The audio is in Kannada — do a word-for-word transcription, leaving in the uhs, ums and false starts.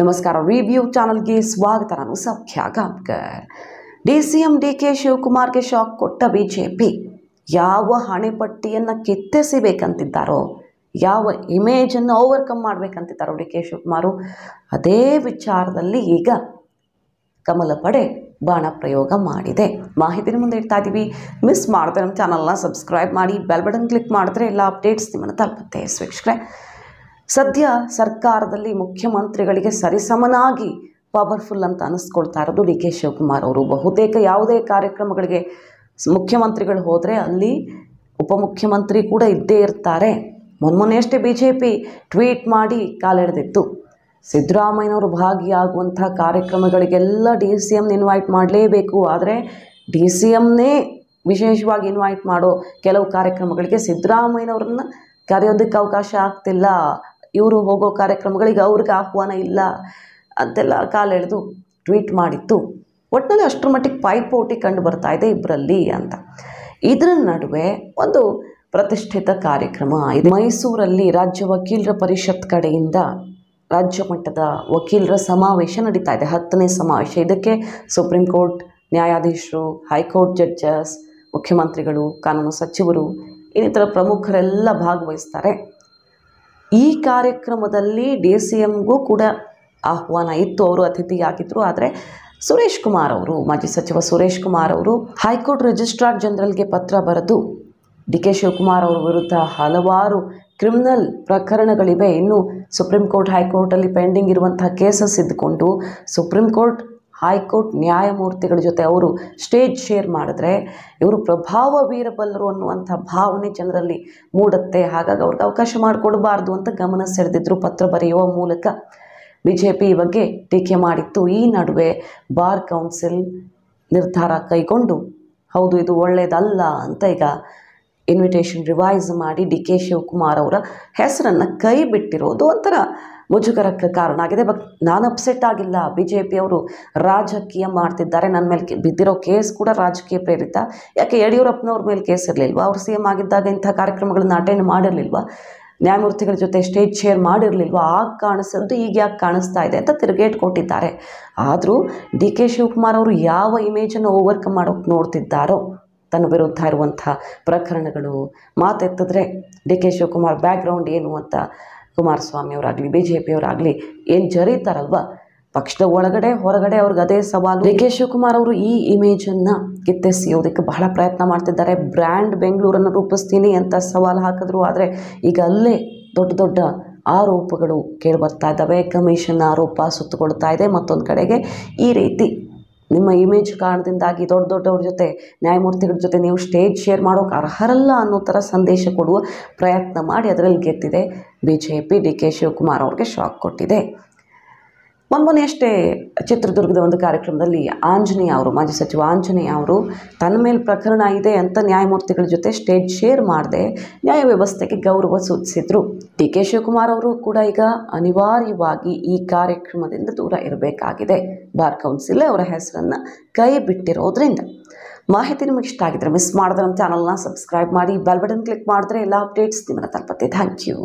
नमस्कार रिव्यू चैनल के स्वागत सौख्य ಡಿಸಿಎಂ ಡಿಕೆ ಶಿವಕುಮಾರ್ के ಶಾಕ್ ಕೊಟ್ಟ ಬಿಜೆಪಿ ಯಾವ ಹಣೆಪಟ್ಟಿಯನ್ನು ಕೆತ್ತಿಸಬೇಕಂತಿದ್ದಾರೋ ಯಾವ ಇಮೇಜ್ ಅನ್ನು ಓವರ್ಕಮ್ ಮಾಡಬೇಕಂತಿದ್ದಾರೋ ಡಿಕೆ ಶಿವಕುಮಾರ್ ಅದೇ ವಿಚಾರದಲ್ಲಿ ಈಗ ಕಮಲ ಪಡೆ ಬಾಣ ಪ್ರಯೋಗ ಮಾಡಿದೆ ಮಾಹಿತಿ ಮುಂದೆ ಇಡ್ತಾ ಇದೀವಿ ಮಿಸ್ ಮಾಡ್ತಾರೆ ನಮ್ಮ ಚಾನೆಲ್ ಅನ್ನು ಸಬ್ಸ್ಕ್ರೈಬ್ ಮಾಡಿ ಬೆಲ್ ಬಟನ್ ಕ್ಲಿಕ್ ಮಾಡಿದ್ರೆ ಎಲ್ಲ ಅಪ್ಡೇಟ್ಸ್ ನಿಮ್ಮನ್ನು ತಲುಪುತ್ತೆ ವೀಕ್ಷಕರೇ ಸದ್ಯ ಸರ್ಕಾರದಲ್ಲಿ ಮುಖ್ಯಮಂತ್ರಿಗಳಿಗೆ ಸರಿಸಮನಾಗಿ ಪವರ್ಫುಲ್ ಅಂತ ಅನಿಸ್ಕೊಳ್ತಾ ಇರೋದು ಡಿಕೆ ಶಿವಕುಮಾರ್ ಅವರು ಬಹುತೇಕ ಯಾವುದೇ ಕಾರ್ಯಕ್ರಮಗಳಿಗೆ ಮುಖ್ಯಮಂತ್ರಿಗಳು ಹೋದರೆ ಅಲ್ಲಿ ಉಪಮುಖ್ಯಮಂತ್ರಿ ಕೂಡ ಇದ್ದೇ ಇರ್ತಾರೆ ಮೊನ್ನೆಯಷ್ಟೇ ಬಿಜೆಪಿ ಟ್ವೀಟ್ ಮಾಡಿ ಕಾಲೆಳೆದಿತ್ತು ಸಿದ್ದರಾಮಯ್ಯನವರು ಭಾಗಿಯಾಗುವಂತ ಕಾರ್ಯಕ್ರಮಗಳಿಗೆಲ್ಲ ಡಿಸಿಎಂ ಇನ್ವೈಟ್ ಮಾಡಲೇಬೇಕು ಆದರೆ ಡಿಸಿಎಂನೇ ವಿಶೇಷವಾಗಿ ಇನ್ವೈಟ್ ಮಾಡೋ ಕೆಲವು ಕಾರ್ಯಕ್ರಮಗಳಿಗೆ ಸಿದ್ದರಾಮಯ್ಯನವರನ್ನು ಕರೆಯೋದಕ್ಕೆ ಅವಕಾಶ ಆಗ್ತಿಲ್ಲ ಇವರು ಹೋಗೋ ಕಾರ್ಯಕ್ರಮಗಳಿಗೆ ಅವರಿಗೆ ಆಹ್ವಾನ ಇಲ್ಲ ಅಂತೆಲ್ಲ ಕಾಲೆಳೆದು ಟ್ವೀಟ್ ಮಾಡಿತ್ತು ಒಟ್ಟಿನಲ್ಲಿ ಅಷ್ಟರ ಮಟ್ಟಿಗೆ ಪೈಪೋಟಿ ಕಂಡು ಬರ್ತಾ ಇದೆ ಇಬ್ಬರಲ್ಲಿ ಅಂತ ಇದರ ನಡುವೆ ಒಂದು ಪ್ರತಿಷ್ಠಿತ ಕಾರ್ಯಕ್ರಮ ಇದೆ ಮೈಸೂರಲ್ಲಿ ರಾಜ್ಯ ವಕೀಲರ ಪರಿಷತ್ ಕಡೆಯಿಂದ ರಾಜ್ಯ ಮಟ್ಟದ ವಕೀಲರ ಸಮಾವೇಶ ನಡೀತಾ ಇದೆ ಹತ್ತನೇ ಸಮಾವೇಶ ಇದಕ್ಕೆ ಸುಪ್ರೀಂ ಕೋರ್ಟ್ ನ್ಯಾಯಾಧೀಶರು ಹೈಕೋರ್ಟ್ ಜಡ್ಜಸ್ ಮುಖ್ಯಮಂತ್ರಿಗಳು ಕಾನೂನು ಸಚಿವರು ಇನ್ನಿತರ ಪ್ರಮುಖರೆಲ್ಲ ಭಾಗವಹಿಸ್ತಾರೆ ಈ ಕಾರ್ಯಕ್ರಮದಲ್ಲಿ ಡಿಸಿಎಂಗೂ ಕೂಡ ಆಹ್ವಾನ ಇತ್ತು ಅವರು ಅತಿಥಿಯಾಗಿದ್ದರು ಆದರೆ ಸುರೇಶ್ ಕುಮಾರ್ ಅವರು ಮಾಜಿ ಸಚಿವ ಸುರೇಶ್ ಕುಮಾರ್ ಅವರು ಹೈಕೋರ್ಟ್ ರಿಜಿಸ್ಟ್ರಾರ್ ಜನರಲ್ಗೆ ಪತ್ರ ಬರೆದು ಡಿಕೆ ಶಿವಕುಮಾರ್ ಅವರ ವಿರುದ್ಧ ಹಲವಾರು ಕ್ರಿಮಿನಲ್ ಪ್ರಕರಣಗಳಿವೆ ಇನ್ನು ಸುಪ್ರೀಂ ಕೋರ್ಟ್ ಹೈಕೋರ್ಟಲ್ಲಿ ಪೆಂಡಿಂಗ್ ಇರುವಂತಹ ಕೇಸಸ್ ಇದ್ದುಕೊಂಡು ಸುಪ್ರೀಂ ಕೋರ್ಟ್ ಹೈಕೋರ್ಟ್ ನ್ಯಾಯಮೂರ್ತಿಗಳ ಜೊತೆ ಅವರು ಸ್ಟೇಜ್ ಶೇರ್ ಮಾಡಿದ್ರೆ ಇವರು ಪ್ರಭಾವ ಬೀರಬಲ್ಲರು ಅನ್ನುವಂಥ ಭಾವನೆ ಜನರಲ್ಲಿ ಮೂಡುತ್ತೆ ಹಾಗಾಗಿ ಅವ್ರಿಗೆ ಅವಕಾಶ ಮಾಡಿಕೊಡಬಾರ್ದು ಅಂತ ಗಮನ ಸೆಳೆದಿದ್ದರು ಪತ್ರ ಬರೆಯುವ ಮೂಲಕ ಬಿ ಜೆ ಪಿ ಬಗ್ಗೆ ಟೀಕೆ ಮಾಡಿತ್ತು ಈ ನಡುವೆ ಬಾರ್ ಕೌನ್ಸಿಲ್ ನಿರ್ಧಾರ ಕೈಗೊಂಡು ಹೌದು ಇದು ಒಳ್ಳೆಯದಲ್ಲ ಅಂತ ಈಗ ಇನ್ವಿಟೇಷನ್ ರಿವೈಸ್ ಮಾಡಿ ಡಿ ಕೆ ಶಿವಕುಮಾರ್ ಅವರ ಹೆಸರನ್ನು ಕೈ ಬಿಟ್ಟಿರೋದು ಒಂಥರ ಮುಜುಗರಕ್ಕೆ ಕಾರಣ ಆಗಿದೆ ಬಟ್ ನಾನು ಅಪ್ಸೆಟ್ ಆಗಿಲ್ಲ ಬಿ ಜೆ ಪಿಯವರು ರಾಜಕೀಯ ಮಾಡ್ತಿದ್ದಾರೆ ನನ್ನ ಮೇಲೆ ಬಿದ್ದಿರೋ ಕೇಸ್ ಕೂಡ ರಾಜಕೀಯ ಪ್ರೇರಿತ ಯಾಕೆ ಯಡಿಯೂರಪ್ಪನವ್ರ ಮೇಲೆ ಕೇಸ್ ಇರಲಿಲ್ವಾ ಅವ್ರು ಸಿ ಎಮ್ ಆಗಿದ್ದಾಗ ಇಂಥ ಕಾರ್ಯಕ್ರಮಗಳನ್ನು ಅಟೆಂಡ್ ಮಾಡಿರಲಿಲ್ವಾ ನ್ಯಾಯಮೂರ್ತಿಗಳ ಜೊತೆ ಸ್ಟೇಜ್ ಶೇರ್ ಮಾಡಿರಲಿಲ್ವಾ ಆಗ ಕಾಣಿಸೋದು ಈಗ ಯಾಕೆ ಕಾಣಿಸ್ತಾ ಇದೆ ಅಂತ ತಿರುಗೇಟ್ ಕೊಟ್ಟಿದ್ದಾರೆ ಆದರೂ ಡಿ ಕೆ ಶಿವಕುಮಾರ್ ಅವರು ಯಾವ ಇಮೇಜನ್ನು ಓವರ್ಕಮ್ ಮಾಡೋಕ್ಕೆ ನೋಡ್ತಿದ್ದಾರೋ ತನ್ನ ವಿರುದ್ಧ ಇರುವಂಥ ಪ್ರಕರಣಗಳು ಮಾತೆತ್ತಿದ್ರೆ ಡಿ ಕೆ ಶಿವಕುಮಾರ್ ಬ್ಯಾಕ್ಗ್ರೌಂಡ್ ಏನು ಅಂತ ಕುಮಾರಸ್ವಾಮಿಯವರಾಗಲಿ ಬಿ ಜೆ ಪಿಯವರಾಗಲಿ ಏನು ಜರೀತಾರಲ್ವ ಪಕ್ಷದ ಒಳಗಡೆ ಹೊರಗಡೆ ಅವ್ರಿಗೆ ಅದೇ ಸವಾಲು ಡಿ ಕೆ ಶಿವಕುಮಾರ್ ಅವರು ಈ ಇಮೇಜನ್ನು ಕಿತ್ತೆಸೆಯೋದಕ್ಕೆ ಬಹಳ ಪ್ರಯತ್ನ ಮಾಡ್ತಿದ್ದಾರೆ ಬ್ರ್ಯಾಂಡ್ ಬೆಂಗಳೂರನ್ನು ರೂಪಿಸ್ತೀನಿ ಅಂತ ಸವಾಲು ಹಾಕಿದ್ರು ಆದರೆ ಈಗ ಅಲ್ಲೇ ದೊಡ್ಡ ದೊಡ್ಡ ಆರೋಪಗಳು ಕೇಳಿಬರ್ತಾ ಇದ್ದಾವೆ ಕಮಿಷನ್ ಆರೋಪ ಸುತ್ತುಕೊಳ್ತಾ ಇದೆ ಮತ್ತೊಂದು ಕಡೆಗೆ ಈ ರೀತಿ ನಿಮ್ಮ ಇಮೇಜ್ ಕಾರಣದಿಂದಾಗಿ ದೊಡ್ಡ ದೊಡ್ಡವ್ರ ಜೊತೆ ನ್ಯಾಯಮೂರ್ತಿಗಳ ಜೊತೆ ನೀವು ಸ್ಟೇಜ್ ಶೇರ್ ಮಾಡೋಕೆ ಅರ್ಹರಲ್ಲ ಅನ್ನೋ ಥರ ಸಂದೇಶ ಕೊಡುವ ಪ್ರಯತ್ನ ಮಾಡಿ ಅದರಲ್ಲಿ ಗೆದ್ದಿದೆ B J P D K Shivakumar ಅವ್ರಿಗೆ ಶಾಕ್ ಕೊಟ್ಟಿದೆ ಮೊನ್ನೆಯಷ್ಟೇ ಚಿತ್ರದುರ್ಗದ ಒಂದು ಕಾರ್ಯಕ್ರಮದಲ್ಲಿ ಆಂಜನೇಯ ಅವರು ಮಾಜಿ ಸಚಿವ ಆಂಜನೇಯ ಅವರು ತನ್ನ ಮೇಲೆ ಪ್ರಕರಣ ಇದೆ ಅಂತ ನ್ಯಾಯಮೂರ್ತಿಗಳ ಜೊತೆ ಸ್ಟೇಜ್ ಶೇರ್ ಮಾಡದೆ ನ್ಯಾಯ ವ್ಯವಸ್ಥೆಗೆ ಗೌರವ ಸೂಚಿಸಿದರು ಡಿ ಕೆ ಶಿವಕುಮಾರ್ ಅವರು ಕೂಡ ಈಗ ಅನಿವಾರ್ಯವಾಗಿ ಈ ಕಾರ್ಯಕ್ರಮದಿಂದ ದೂರ ಇರಬೇಕಾಗಿದೆ ಬಾರ್ ಕೌನ್ಸಿಲ್ ಅವರ ಹೆಸರನ್ನು ಕೈ ಬಿಟ್ಟಿರೋದ್ರಿಂದ ಮಾಹಿತಿ ನಿಮಗೆ ಇಷ್ಟ ಆಗಿದ್ರೆ ಮಿಸ್ ಮಾಡಿದ್ರೆ ನಮ್ಮ ಚಾನಲ್ನ ಸಬ್ಸ್ಕ್ರೈಬ್ ಮಾಡಿ ಬೆಲ್ ಬಟನ್ ಕ್ಲಿಕ್ ಮಾಡಿದ್ರೆ ಎಲ್ಲ ಅಪ್ಡೇಟ್ಸ್ ನಿಮ್ಮನ್ನು ತಲುಪುತ್ತೆ ಥ್ಯಾಂಕ್ ಯು.